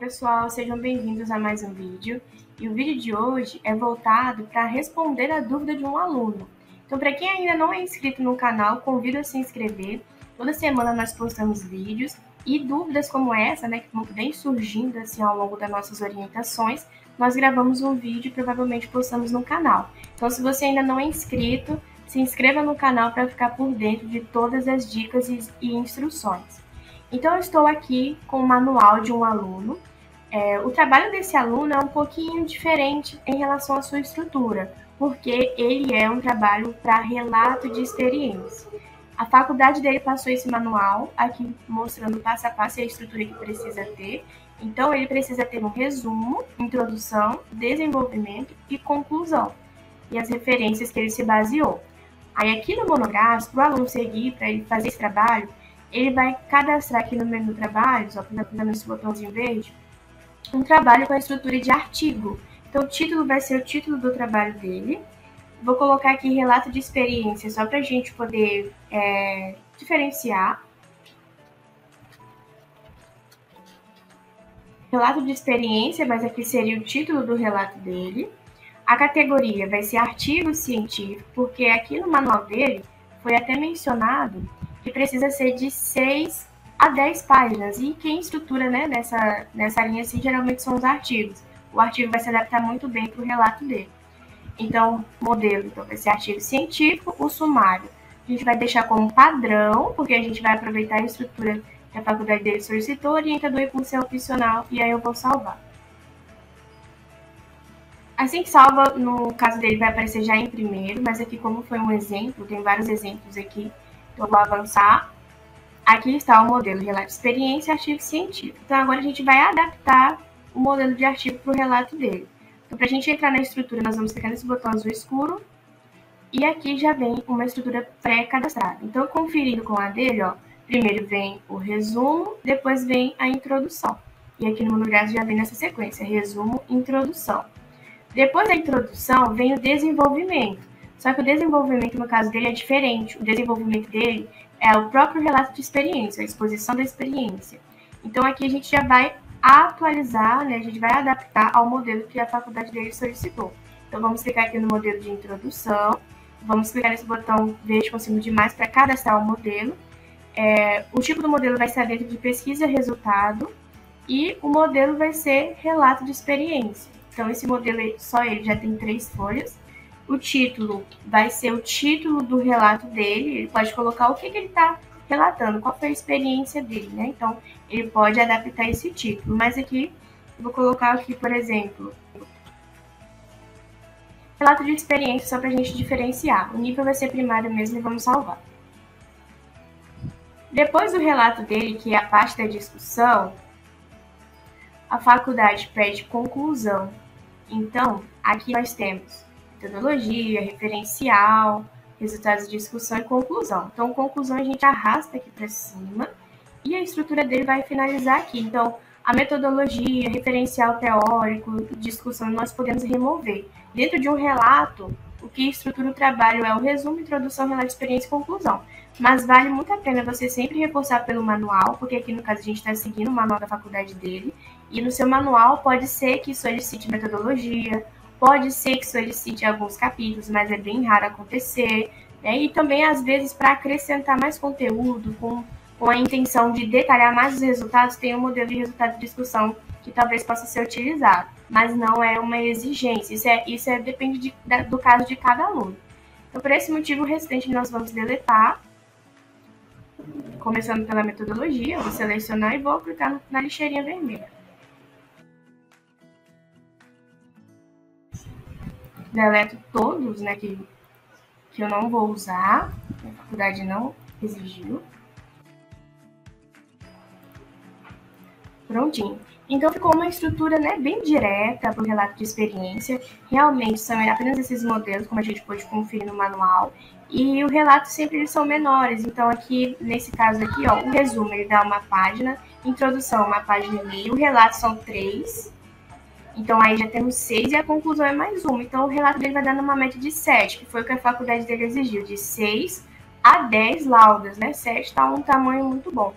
pessoal, sejam bem-vindos a mais um vídeo. E o vídeo de hoje é voltado para responder a dúvida de um aluno. Então, para quem ainda não é inscrito no canal, convido a se inscrever. Toda semana nós postamos vídeos e dúvidas como essa, né, que vem surgindo assim ao longo das nossas orientações, nós gravamos um vídeo e provavelmente postamos no canal. Então, se você ainda não é inscrito, se inscreva no canal para ficar por dentro de todas as dicas e instruções. Então, eu estou aqui com o manual de um aluno. O trabalho desse aluno é um pouquinho diferente em relação à sua estrutura, porque ele é um trabalho para relato de experiência. A faculdade dele passou esse manual, aqui mostrando passo a passo e a estrutura que precisa ter. Então, ele precisa ter um resumo, introdução, desenvolvimento e conclusão, e as referências que ele se baseou. Aí, aqui no monográfico, para o aluno seguir, para ele fazer esse trabalho, ele vai cadastrar aqui no menu Trabalhos, ó, dando esse botãozinho verde, um trabalho com a estrutura de artigo. Então, o título vai ser o título do trabalho dele. Vou colocar aqui relato de experiência, só para a gente poder diferenciar. Relato de experiência, mas aqui seria o título do relato dele. A categoria vai ser artigo científico, porque aqui no manual dele foi até mencionado que precisa ser de 6 a 10 páginas. E quem estrutura, né, nessa linha assim, geralmente são os artigos. O artigo vai se adaptar muito bem para o relato dele. Então, modelo, então, vai ser artigo científico, o sumário. A gente vai deixar como padrão, porque a gente vai aproveitar a estrutura que a faculdade dele solicitou, orientador e curso é opcional, e aí eu vou salvar. Assim que salva, no caso dele vai aparecer já em primeiro, mas aqui como foi um exemplo, tem vários exemplos aqui, então eu vou avançar. Aqui está o modelo relato de experiência e artigo científico. Então agora a gente vai adaptar o modelo de artigo para o relato dele. Então, para a gente entrar na estrutura, nós vamos clicar nesse botão azul escuro, e aqui já vem uma estrutura pré-cadastrada. Então, conferindo com a dele, ó, primeiro vem o resumo, depois vem a introdução. E aqui no monográfico já vem nessa sequência, resumo, introdução. Depois da introdução, vem o desenvolvimento. Só que o desenvolvimento, no caso dele, é diferente. O desenvolvimento dele é o próprio relato de experiência, a exposição da experiência. Então, aqui a gente já vai atualizar, né? A gente vai adaptar ao modelo que a faculdade dele solicitou. Então, vamos clicar aqui no modelo de introdução. Vamos clicar nesse botão verde com símbolo de mais para cadastrar o modelo. O tipo do modelo vai estar dentro de pesquisa, resultado. E o modelo vai ser relato de experiência. Então, esse modelo, só ele já tem 3 folhas. O título vai ser o título do relato dele. Ele pode colocar o que ele está relatando, qual foi a experiência dele, né? Então, ele pode adaptar esse título. Mas aqui, eu vou colocar aqui, por exemplo, relato de experiência, só para a gente diferenciar. O nível vai ser primário mesmo e vamos salvar. Depois do relato dele, que é a parte da discussão, a faculdade pede conclusão. Então, aqui nós temos metodologia, referencial, resultados de discussão e conclusão. Então, conclusão a gente arrasta aqui para cima e a estrutura dele vai finalizar aqui. Então, a metodologia, referencial teórico, discussão, nós podemos remover. Dentro de um relato, o que estrutura o trabalho é o resumo, introdução, relato de experiência e conclusão. Mas vale muito a pena você sempre reforçar pelo manual, porque aqui no caso a gente está seguindo o manual da faculdade dele, e no seu manual pode ser que solicite metodologia, pode ser que solicite alguns capítulos, mas é bem raro acontecer, né? E também, às vezes, para acrescentar mais conteúdo, com a intenção de detalhar mais os resultados, tem um modelo de resultado de discussão que talvez possa ser utilizado, mas não é uma exigência, isso depende do caso de cada aluno. Então, por esse motivo, o restante nós vamos deletar, começando pela metodologia. Vou selecionar e vou clicar na lixeirinha vermelha. Deleto todos, né, que eu não vou usar, a faculdade não exigiu. Prontinho. Então, ficou uma estrutura, né, bem direta para o relato de experiência. Realmente, são apenas esses modelos, como a gente pôde conferir no manual. E o relato sempre eles são menores. Então, aqui, nesse caso aqui, ó, o resumo, ele dá uma página. Introdução, uma página e meia. O relato são 3. Então, aí já temos 6 e a conclusão é mais 1. Então, o relato dele vai dar numa média de 7, que foi o que a faculdade dele exigiu, de 6 a 10 laudas, né? 7 está um tamanho muito bom.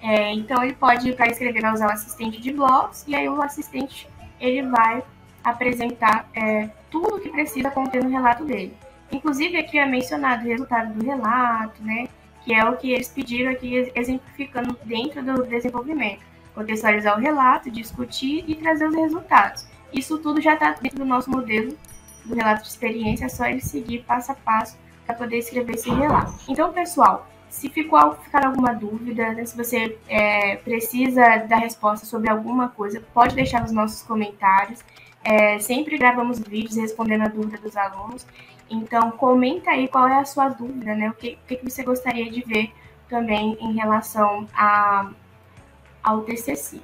Então, ele pode, para escrever, usar o assistente de blocos, e aí o assistente ele vai apresentar tudo o que precisa conter no relato dele. Inclusive, aqui é mencionado o resultado do relato, né, que é o que eles pediram aqui, exemplificando dentro do desenvolvimento. Contextualizar o relato, discutir e trazer os resultados. Isso tudo já está dentro do nosso modelo do relato de experiência, é só ele seguir passo a passo para poder escrever esse relato. Então, pessoal, se ficar alguma dúvida, né, se você precisa da resposta sobre alguma coisa, pode deixar nos nossos comentários. Sempre gravamos vídeos respondendo a dúvida dos alunos. Então, comenta aí qual é a sua dúvida, né? O que você gostaria de ver também em relação ao TCC.